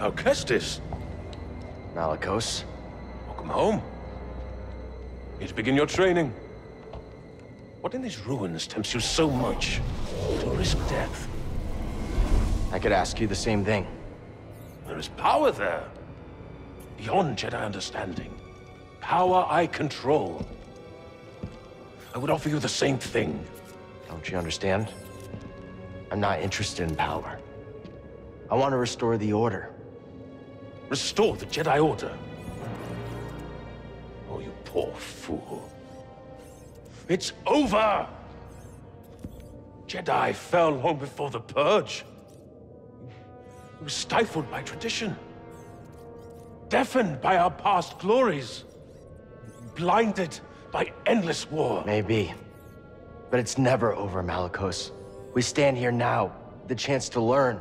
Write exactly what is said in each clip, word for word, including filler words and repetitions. Cal Kestis. Malicos. Welcome home. You to begin your training. What in these ruins tempts you so much to risk death? I could ask you the same thing. There is power there. Beyond Jedi understanding. Power I control. I would offer you the same thing. Don't you understand? I'm not interested in power. I want to restore the Order. Restore the Jedi Order? Oh, you poor fool. It's over! Jedi fell long before the Purge. We were stifled by tradition. Deafened by our past glories. Blinded by endless war. Maybe. But it's never over, Malicos. We stand here now, the chance to learn.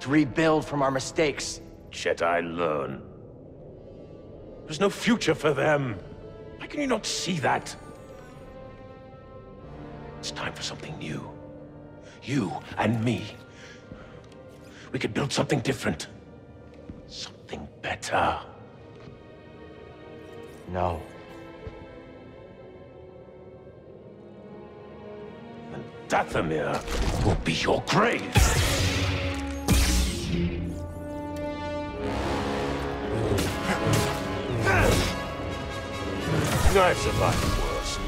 To rebuild from our mistakes. Jedi learn. There's no future for them. Why can you not see that? It's time for something new. You and me. We could build something different. Something better. No. And Dathomir will be your grave! I've survived worse.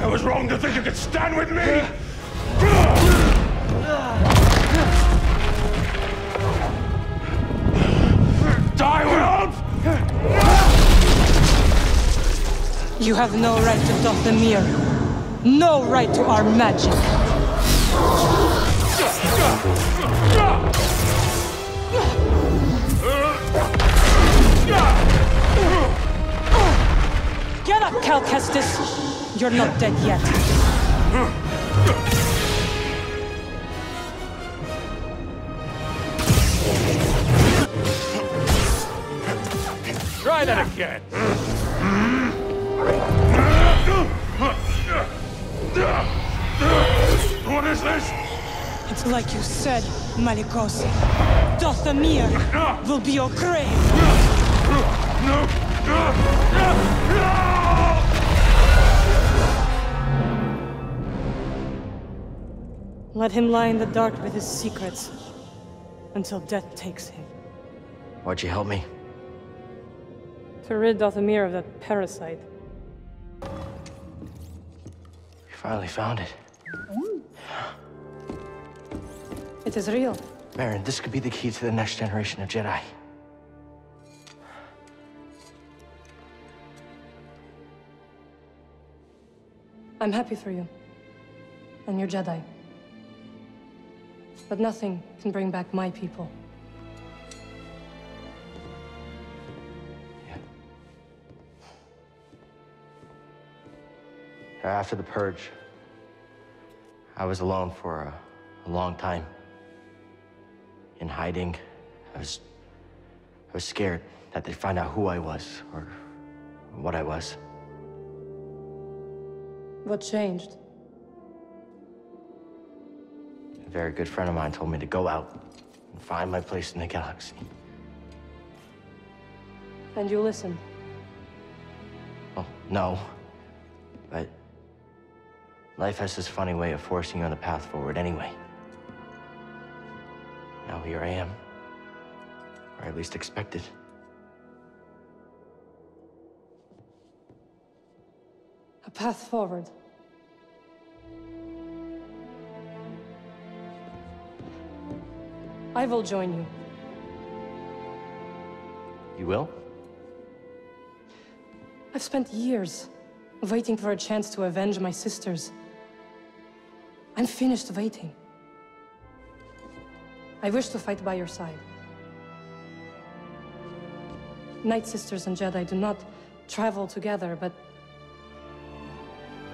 I was wrong to think you could stand with me. Die world! You have no right to Dathomir. No right to our magic. Get up, Cal Kestis. You're not dead yet. Try that again. What is this? It's like you said, Malicos. Dathomir will be your grave. No! Let him lie in the dark with his secrets until death takes him. Why'd you help me? To rid Dathomir of that parasite. Finally found it. It is real. Merrin, this could be the key to the next generation of Jedi. I'm happy for you. And your Jedi. But nothing can bring back my people. After the Purge, I was alone for a, a long time. In hiding, I was, I was scared that they'd find out who I was or what I was. What changed? A very good friend of mine told me to go out and find my place in the galaxy. And you listened? Well, no, but life has this funny way of forcing you on the path forward anyway. Now here I am. Or at least expected. A path forward. I will join you. You will? I've spent years waiting for a chance to avenge my sisters. I'm finished waiting. I wish to fight by your side. Nightsisters and Jedi do not travel together, but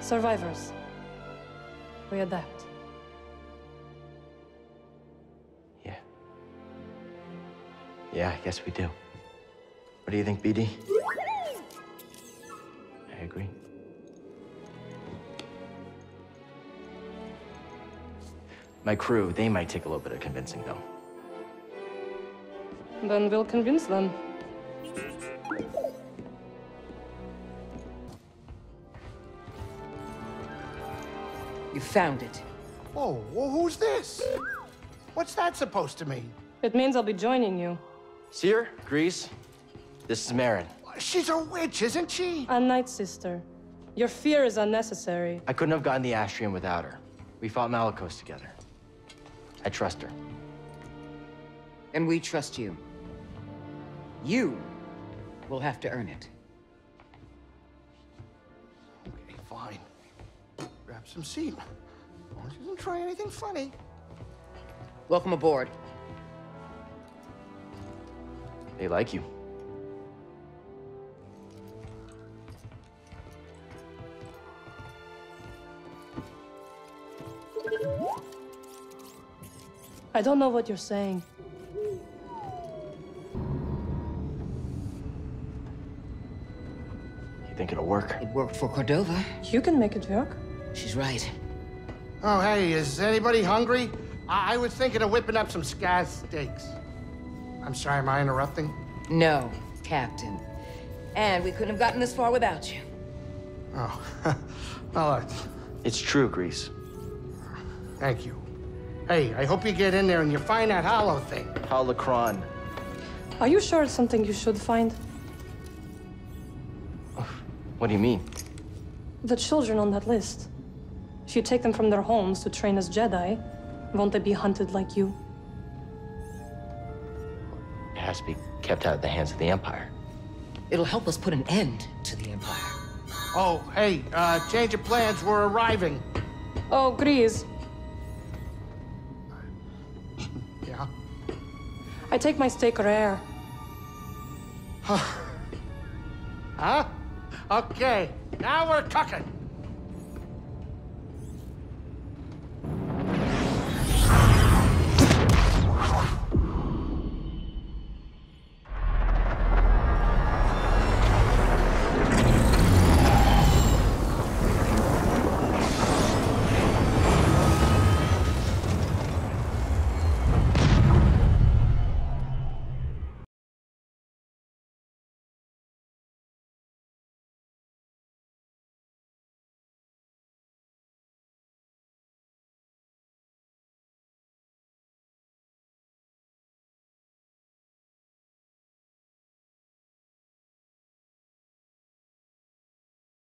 survivors, we adapt. Yeah, I guess we do. What do you think, B D? I agree. My crew, they might take a little bit of convincing, though. Then we'll convince them. You found it. Oh, well, who's this? What's that supposed to mean? It means I'll be joining you. Seer, Grease, this is Merrin. She's a witch, isn't she? A Nightsister. Your fear is unnecessary. I couldn't have gotten the Astrium without her. We fought Malicos together. I trust her. And we trust you. You will have to earn it. Okay, fine. Grab some seed. As long as you don't try anything funny. Welcome aboard. They like you. I don't know what you're saying. Think it'll work? It worked for Cordova. You can make it work. She's right. Oh, hey, is anybody hungry? I, I was thinking of whipping up some Skaz steaks. I'm sorry, am I interrupting? No, Captain. And we couldn't have gotten this far without you. Oh, well, it's... it's true, Grease. Thank you. Hey, I hope you get in there and you find that holo thing. Holocron. Are you sure it's something you should find? What do you mean? The children on that list. If you take them from their homes to train as Jedi, won't they be hunted like you? It has to be kept out of the hands of the Empire. It'll help us put an end to the Empire. Oh, hey, uh, change of plans, we're arriving. Oh, Grease. Yeah? I take my steak rare. Huh? Okay, now we're cooking.